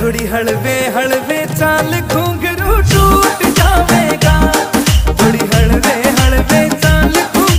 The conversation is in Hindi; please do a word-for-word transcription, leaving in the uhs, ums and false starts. थोड़ी हलवे हलवे चाल घुंघरू टूट।